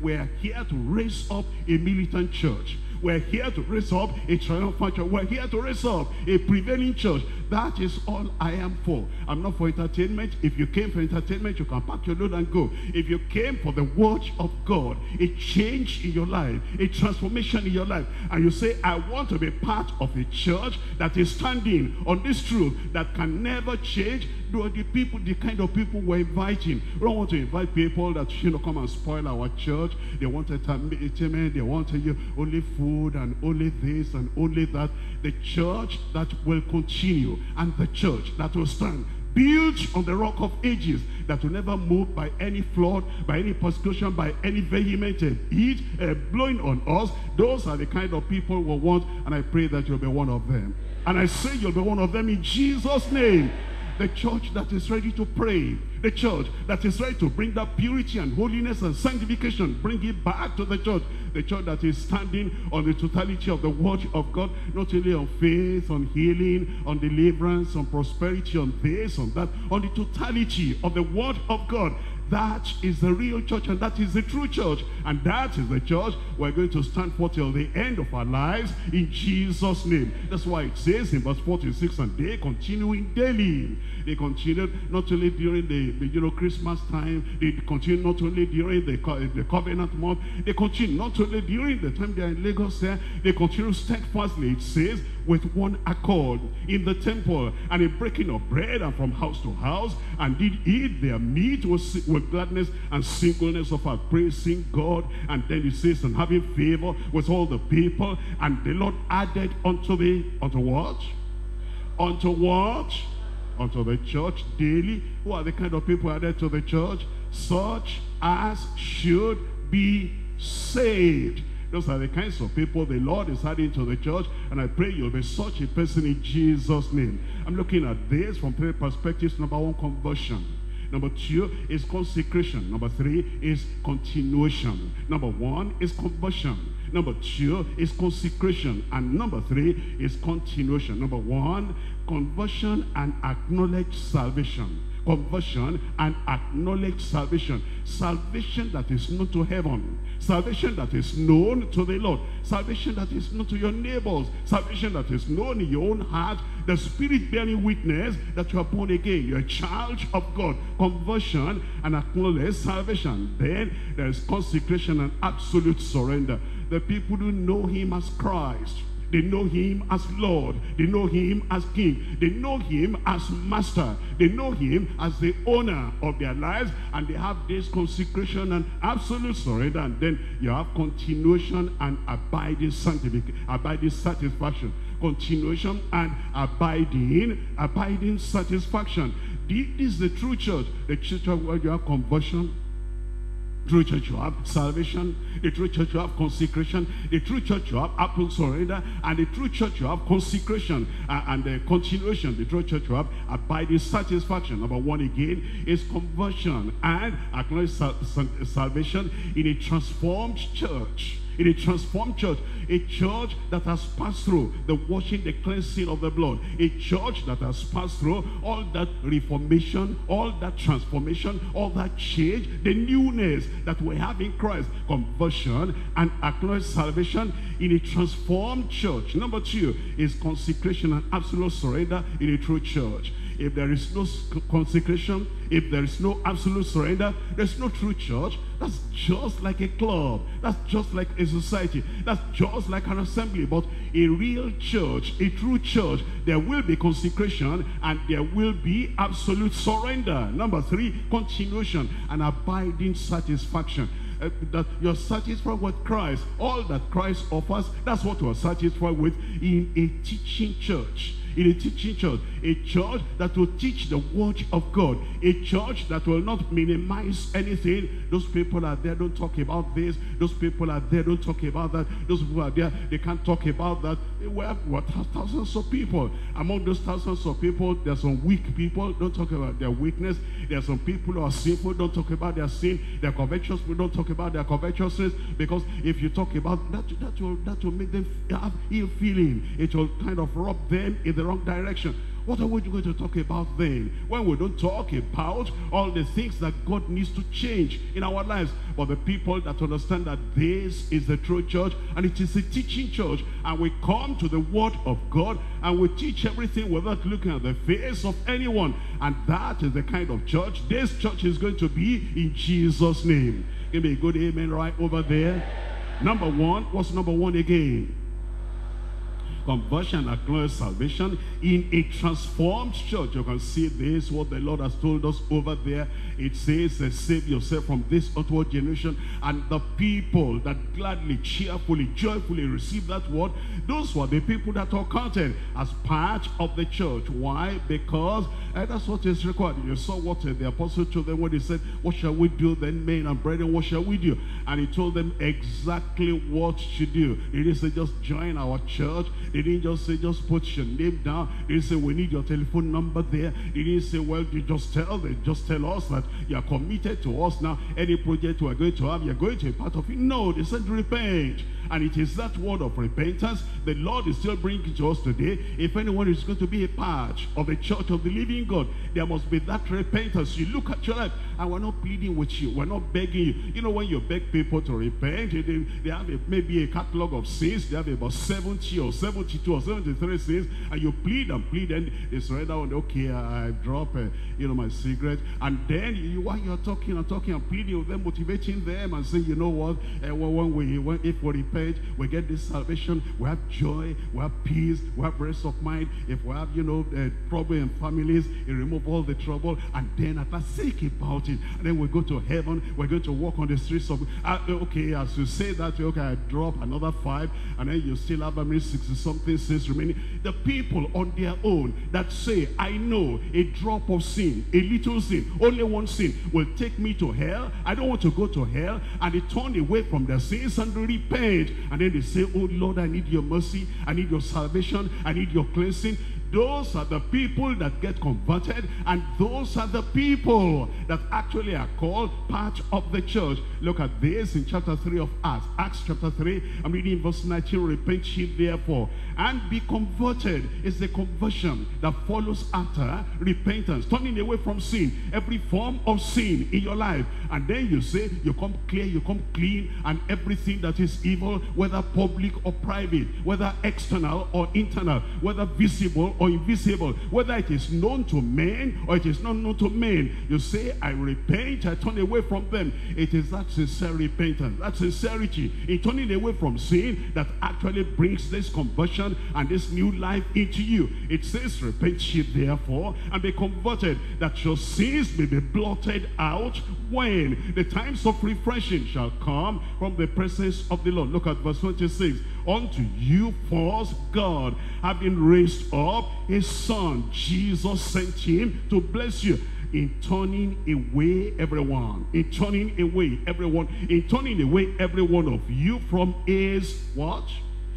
we're here to raise up a militant church. We're here to raise up a triumphant church. We're here to raise up a prevailing church. That is all I am for. I'm not for entertainment. If you came for entertainment, you can pack your load and go. If you came for the word of God, a change in your life, a transformation in your life, and you say, I want to be part of a church that is standing on this truth that can never change, the kind of people we're inviting. We don't want to invite people that come and spoil our church. They want entertainment, they want only food and only this and only that. The church that will continue and the church that will stand, built on the rock of ages, that will never move by any flood, by any persecution, by any vehement heat blowing on us. Those are the kind of people we want, and I pray that you'll be one of them. And I say you'll be one of them in Jesus' name. The church that is ready to pray, the church that is ready to bring that purity and holiness and sanctification, bring it back to the church that is standing on the totality of the word of God, not only on faith, on healing, on deliverance, on prosperity, on this, on that, on the totality of the word of God. That is the real church, and that is the true church, and that is the church we're going to stand for till the end of our lives in Jesus' name. That's why it says in verse 46, and they continuing daily. They continued not only during the Christmas time, they continued not only during the covenant month, they continued not only during the time they are in Lagos there, they continued steadfastly, it says, with one accord in the temple, and in breaking of bread, and from house to house, and did eat their meat with gladness and singleness of our praising God. And then it says, and having favor with all the people, and the Lord added unto the church daily. Who are the kind of people added to the church? Such as should be saved. Those are the kinds of people the Lord is adding to the church, and I pray you'll be such a person in Jesus' name. I'm looking at this from three perspectives. Number one, conversion. Number two is consecration. Number three is continuation. Number one is conversion. Number two is consecration. And number three is continuation. Number one, conversion and acknowledge salvation. Conversion and acknowledge salvation. Salvation that is known to heaven. Salvation that is known to the Lord. Salvation that is known to your neighbors. Salvation that is known in your own heart. The Spirit bearing witness that you are born again. You are a child of God. Conversion and acknowledge salvation. Then there is consecration and absolute surrender. The people who know Him as Christ, they know Him as Lord, they know Him as King, they know Him as Master, they know Him as the owner of their lives, and they have this consecration and absolute surrender. And then you have continuation and abiding sanctification, abiding satisfaction. Continuation and abiding satisfaction. This is the true church. The church where you have conversion. The true church you have salvation, the true church you have consecration, the true church you have absolute surrender, and the true church you have consecration and the continuation, the true church you have abiding satisfaction. Number one again is conversion and acknowledge salvation in a transformed church. In a transformed church, a church that has passed through the washing, the cleansing of the blood, a church that has passed through all that reformation, all that transformation, all that change, the newness that we have in Christ. Conversion and acknowledge salvation in a transformed church. Number two is consecration and absolute surrender in a true church. If there is no consecration, if there is no absolute surrender, there's no true church. That's just like a club. That's just like a society. That's just like an assembly. But a real church, a true church, there will be consecration and there will be absolute surrender. Number three, continuation and abiding satisfaction. That you're satisfied with Christ. All that Christ offers, that's what you're satisfied with in a teaching church. In a teaching church, a church that will teach the word of God, a church that will not minimize anything. Those people are there, don't talk about this. Those people are there, don't talk about that. Those people are there, they can't talk about that. We have thousands of people. Among those thousands of people, there are some weak people, don't talk about their weakness. There are some people who are sinful, don't talk about their sin. They are covetous, we don't talk about their covetousness, because if you talk about that will make them have ill feeling. It will kind of rub them in the wrong direction. What are we going to talk about then, when we don't talk about all the things that God needs to change in our lives? But the people that understand that this is the true church, and it is a teaching church, and we come to the word of God and we teach everything without looking at the face of anyone, and that is the kind of church this church is going to be, in Jesus' name. Give me a good amen right over there. Number one. What's number one again? Conversion acknowledges salvation in a transformed church. You can see this, what the Lord has told us over there. It says, save yourself from this outward generation. And the people that gladly, cheerfully, joyfully received that word, those were the people that are counted as part of the church. Why? Because that's what is required. You saw what the apostle told them when he said, what shall we do then, men and brethren, what shall we do? And he told them exactly what to do. He didn't say just join our church. They didn't just say, just put your name down. They didn't say, we need your telephone number there. They didn't say, well, you just tell them, just tell us that you are committed to us now. Any project we are going to have, you are going to be part of it. No, they said repent. And it is that word of repentance the Lord is still bringing to us today. If anyone is going to be a part of the church of the living God, there must be that repentance. You look at your life, and we're not pleading with you. We're not begging you. You know, when you beg people to repent, they have maybe a catalog of sins. They have about 70 or 72 or 73 sins, and you plead, and they surrender on, okay, I drop, you know, my cigarette. And then while you're talking and talking and pleading with them, motivating them and saying, you know what, if we repent, we get this salvation, we have joy, we have peace, we have rest of mind. If we have, you know, trouble in families, it remove all the trouble. And then at last, think about it. And then we go to heaven, we're going to walk on the streets of, okay, as you say that, okay, I drop another 5, and then you still have, I mean, 60-something sins remaining. The people on their own that say, I know a drop of sin, a little sin, only one sin will take me to hell. I don't want to go to hell. And they turn away from their sins and repent. And then they say, oh Lord, I need your mercy, I need your salvation, I need your cleansing. Those are the people that get converted, and those are the people that actually are called part of the church. Look at this in chapter 3 of Acts. Acts chapter 3, I'm reading verse 19, repent ye therefore, and be converted. It's the conversion that follows after repentance, turning away from sin, every form of sin in your life. And then you say, you come clear, you come clean, and everything that is evil, whether public or private, whether external or internal, whether visible or invisible, whether it is known to men or it is not known to men, you say, I repent, I turn away from them. It is that sincere repentance, that sincerity in turning away from sin, that actually brings this conversion and this new life into you. It says, repent ye therefore and be converted, that your sins may be blotted out, when the times of refreshing shall come from the presence of the Lord. Look at verse 26. Unto you first God, having raised up his Son, Jesus, sent him to bless you, in turning away everyone, in turning away everyone, in turning away every one of you from his what?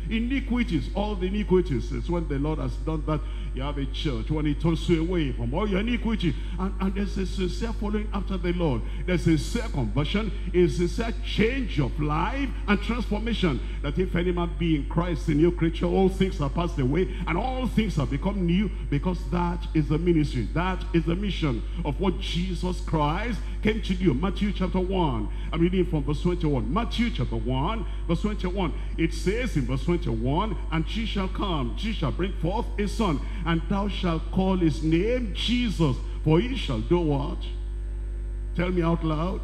Iniquities. All the iniquities. It's when the Lord has done that, you have a church when he turns you away from all your iniquity. And there's a sincere following after the Lord. There's a sincere conversion, a sincere change of life and transformation, that if any man be in Christ, a new creature, all things are passed away and all things have become new. Because that is the ministry, that is the mission of what Jesus Christ came to do. Matthew chapter 1, I'm reading from verse 21. Matthew chapter 1 verse 21, it says in verse 21, and she shall come, she shall bring forth a son, and thou shalt call his name Jesus, for he shall do what? Tell me out loud.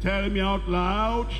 Tell me out loud.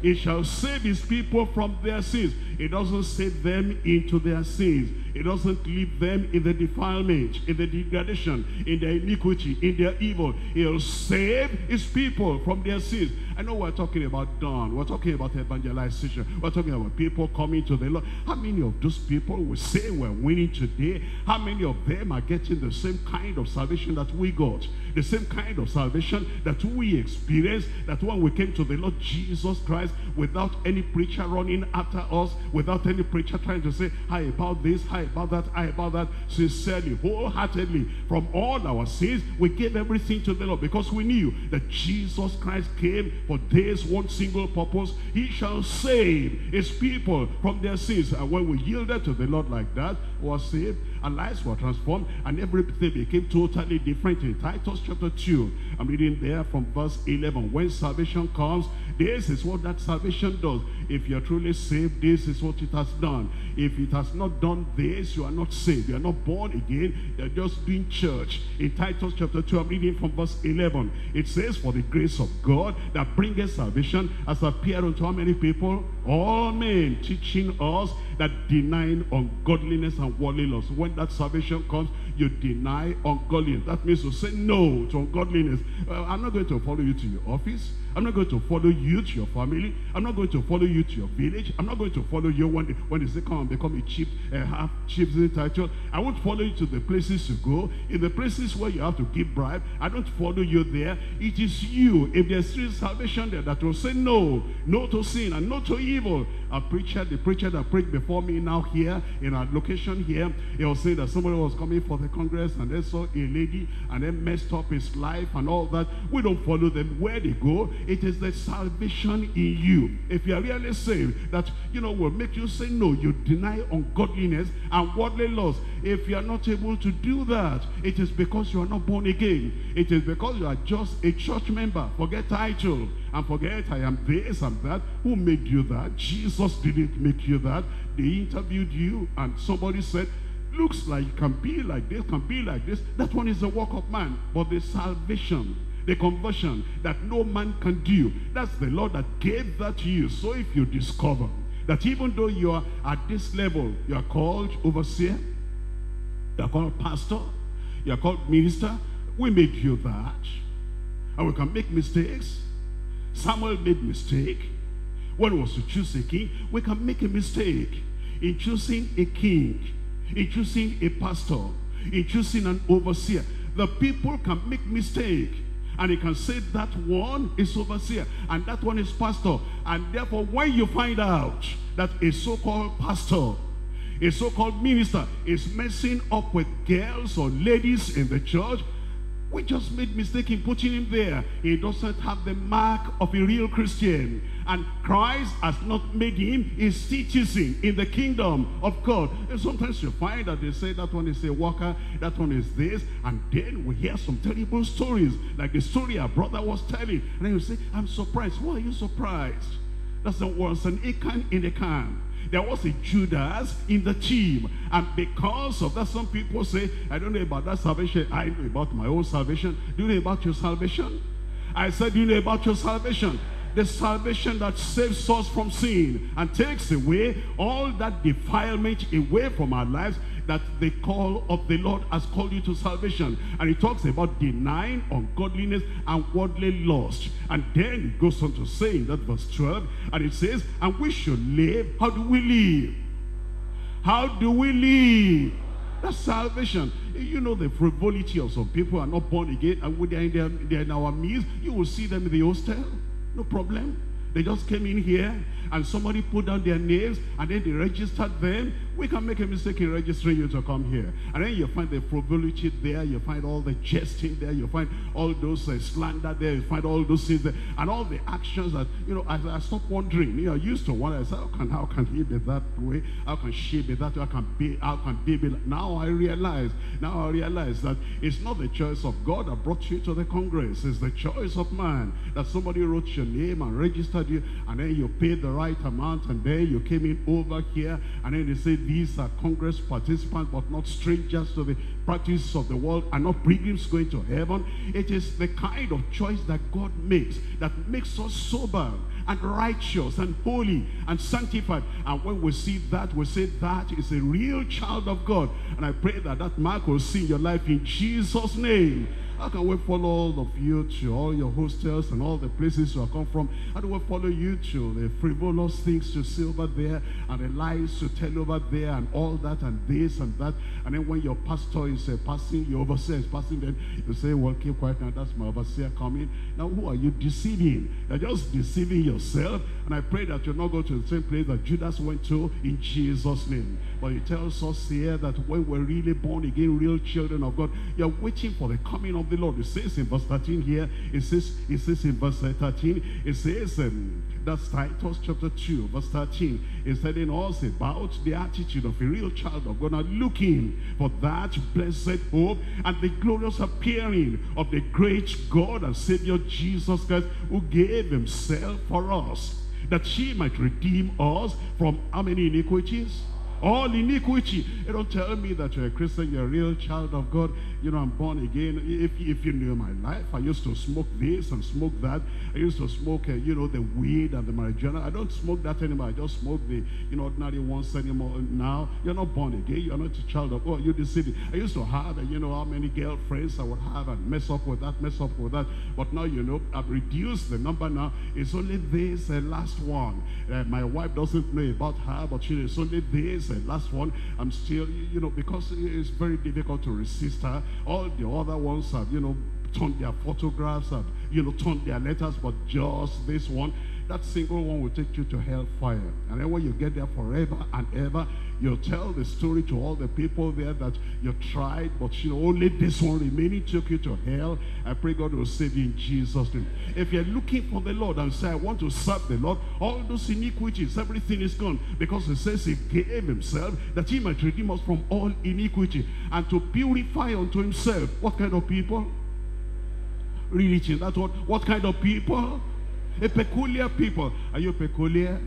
He shall save his people from their sins. It doesn't save them into their sins. It doesn't leave them in the defilement, in the degradation, in their iniquity, in their evil. He'll save his people from their sins. I know we're talking about dawn. We're talking about evangelization. We're talking about people coming to the Lord. How many of those people we say we're winning today? How many of them are getting the same kind of salvation that we got? The same kind of salvation that we experienced, that when we came to the Lord Jesus Christ, Christ without any preacher running after us, without any preacher trying to say, how about this, how about that, how about that. Sincerely, wholeheartedly, from all our sins, we gave everything to the Lord, because we knew that Jesus Christ came for this one single purpose: he shall save his people from their sins. And when we yielded to the Lord like that, we were saved, our lives were transformed, and everything became totally different. In Titus chapter 2, I'm reading there from verse 11. When salvation comes, this is what that salvation does. If you're truly saved, this is what it has done. If it has not done this, you are not saved, you are not born again, you're just doing church. In Titus chapter 2, I'm reading from verse 11. It says, for the grace of God that bringeth salvation has appeared unto how many people? All men, teaching us that denying ungodliness and worldly lusts. When that salvation comes, you deny ungodliness. That means you say no to ungodliness. Well, I'm not going to follow you to your office. I'm not going to follow you to your family. I'm not going to follow you to your village. I'm not going to follow you when they say come and become a chief, half chief's title. I won't follow you to the places you go. In the places where you have to give bribe, I don't follow you there. It is you. If there's still salvation there, that will say no, no to sin and no to evil. A preacher, the preacher that preached before me now here in our location here, he was saying that somebody was coming for the congress and they saw a lady and they messed up his life and all that. We don't follow them where they go. It is the salvation in you. If you are really saved, that, you know, will make you say no. You deny ungodliness and worldly lusts. If you are not able to do that, it is because you are not born again. It is because you are just a church member. Forget title and forget I am this and that. Who made you that? Jesus didn't make you that. They interviewed you and somebody said, looks like you can be like this, can be like this. That one is the work of man. But the salvation, the conversion that no man can do, that's the Lord that gave that to you. So if you discover that even though you are at this level, you are called overseer, you are called pastor, you are called minister, we made you that. And we can make mistakes. Samuel made mistake. When it was to choose a king, we can make a mistake in choosing a king, in choosing a pastor, in choosing an overseer. The people can make mistake. And you can say that one is overseer and that one is pastor. And therefore, when you find out that a so-called pastor, a so-called minister is messing up with girls or ladies in the church, we just made mistake in putting him there. He doesn't have the mark of a real Christian. And Christ has not made him a citizen in the kingdom of God. And sometimes you find that they say that one is a worker, that one is this. And then we hear some terrible stories, like the story our brother was telling. And then you say, I'm surprised. Why are you surprised? That's the worst. An Achan in the camp. There was a Judas in the team, and because of that, some people say, I don't know about that salvation. I know about my own salvation. Do you know about your salvation? I said, do you know about your salvation? The salvation that saves us from sin and takes away all that defilement away from our lives, that the call of the Lord has called you to salvation. And he talks about denying ungodliness and worldly lust. And then it goes on to say in that verse 12, and it says, and we should live. How do we live? How do we live? That's salvation. You know, the frivolity of some people are not born again, and when they're in our midst, you will see them in the hostel. No problem. They just came in here and somebody put down their names and then they registered them. We can make a mistake in registering you to come here. And then you find the frivolity there, you find all the jesting there, you find all those slander there, you find all those things there, and all the actions that, you know, I stopped wondering. You know, I used to wonder, I said, how can he be that way? How can she be that way? How can they be like? Now I realize that it's not the choice of God that brought you to the Congress. It's the choice of man, that somebody wrote your name and registered you, and then you paid the right amount, and then you came in over here, and then they say these are Congress participants but not strangers to the practices of the world, and not pilgrims going to heaven. It is the kind of choice that God makes that makes us sober and righteous and holy and sanctified. And when we see that, we say that is a real child of God. And I pray that that mark will see in your life in Jesus' name. How can we follow all of you to all your hostels and all the places you have come from? How do we follow you to the frivolous things you see over there and the lies you tell over there and all that and this and that? And then when your pastor is passing, your overseer is passing, then you say, well, keep quiet now, that's my overseer coming. Now, who are you deceiving? You're just deceiving yourself. And I pray that you'll not go to the same place that Judas went to in Jesus' name. But it tells us here that when we're really born again, real children of God, you're waiting for the coming of the Lord. It says in verse 13 here, it says in verse 13, it says, that's Titus chapter 2, verse 13. It's telling us about the attitude of a real child of God, looking for that blessed hope and the glorious appearing of the great God and Savior Jesus Christ, who gave himself for us, that he might redeem us from how many iniquities? All iniquity. You don't tell me that you're a Christian, you're a real child of God. You know, I'm born again. If you knew my life, I used to smoke this and smoke that. I used to smoke, you know, the weed and the marijuana. I don't smoke that anymore. I just smoke the, you know, ordinary ones anymore. Now, you're not born again. You're not a child of God. You're deceiving. I used to have, you know, how many girlfriends I would have and mess up with that, mess up with that. But now, you know, I've reduced the number now. It's only this last one. My wife doesn't know about her, but she is only this last one. I'm still, you know, because it's very difficult to resist her. All the other ones have, you know, turned their photographs, have, you know, turned their letters, but just this one, that single one will take you to hellfire. And then when you get there forever and ever, you'll tell the story to all the people there that you tried, but you know, only this one remaining took you to hell. I pray God will save you in Jesus' name. If you're looking for the Lord and say, I want to serve the Lord, all those iniquities, everything is gone, because it says he gave himself that he might redeem us from all iniquity and to purify unto himself. What kind of people? Religion, that's what kind of people? A peculiar people. Are you peculiar?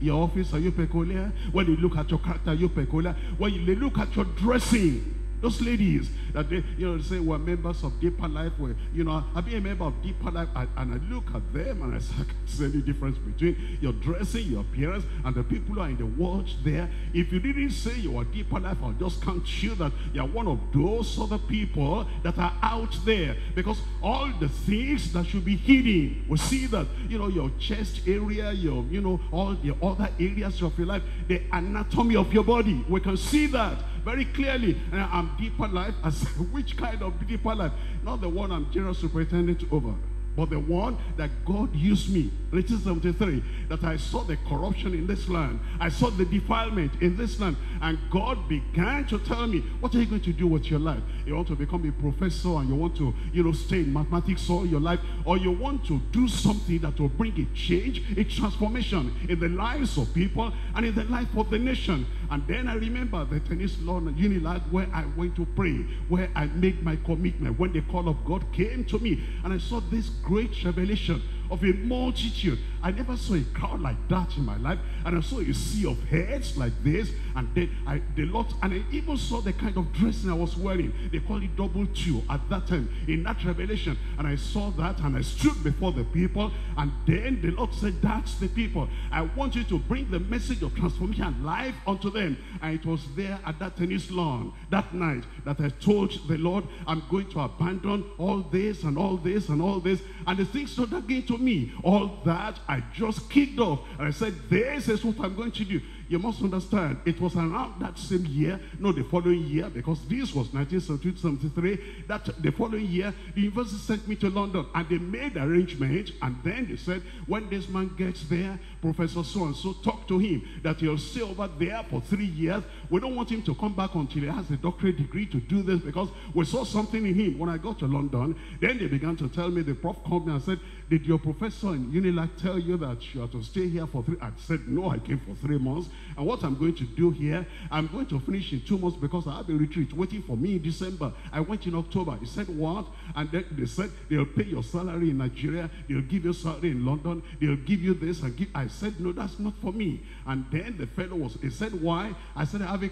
Your office, are you peculiar? When you look at your character, are you peculiar? When you look at your dressing, those ladies that they, you know, say we're members of Deeper Life, where, you know, I've been a member of Deeper Life, and I look at them and I say, I can't see any difference between your dressing, your appearance, and the people who are in the world there. If you didn't say you are Deeper Life, I'll just count you that you're one of those other people that are out there, because all the things that should be hidden, we see that, you know, your chest area, your, you know, all the other areas of your life, the anatomy of your body, we can see that very clearly. And I'm Deeper Life. I said, which kind of Deeper Life? Not the one I'm general superintendent over, but the one that God used me, 1973, that I saw the corruption in this land, I saw the defilement in this land, and God began to tell me, what are you going to do with your life? You want to become a professor and you want to, you know, stay in mathematics all your life, or you want to do something that will bring a change, a transformation in the lives of people and in the life of the nation. And then I remember the tennis lawn at Unilag, where I went to pray, where I made my commitment, when the call of God came to me, and I saw this great revelation of a multitude. I never saw a crowd like that in my life, and I saw a sea of heads like this, and then I even saw the kind of dressing I was wearing. They call it double two at that time in that revelation, and I saw that, and I stood before the people, and then the Lord said, that's the people. I want you to bring the message of transformation and life unto them. And it was there at that tennis lawn that night that I told the Lord, I'm going to abandon all this and all this and all this, and the things that again to me, all that I just kicked off, and I said, this is what I'm going to do. You must understand, it was around that same year, no, the following year, because this was 1973, that the following year, the university sent me to London, and they made arrangements, and then they said, when this man gets there, Professor so-and-so, talk to him, that he'll stay over there for 3 years. We don't want him to come back until he has a doctorate degree to do this, because we saw something in him. When I got to London, then they began to tell me, the prof called me and said, did your professor in Unilag tell you that you are to stay here for 3? I said, no, I came for 3 months. And what I'm going to do here, I'm going to finish in 2 months, because I have a retreat waiting for me in December. I went in October. He said, what? And then they said, they'll pay your salary in Nigeria, they'll give you salary in London, they'll give you this. I said, no, that's not for me. And then the fellow was, he said, why? I said, I have a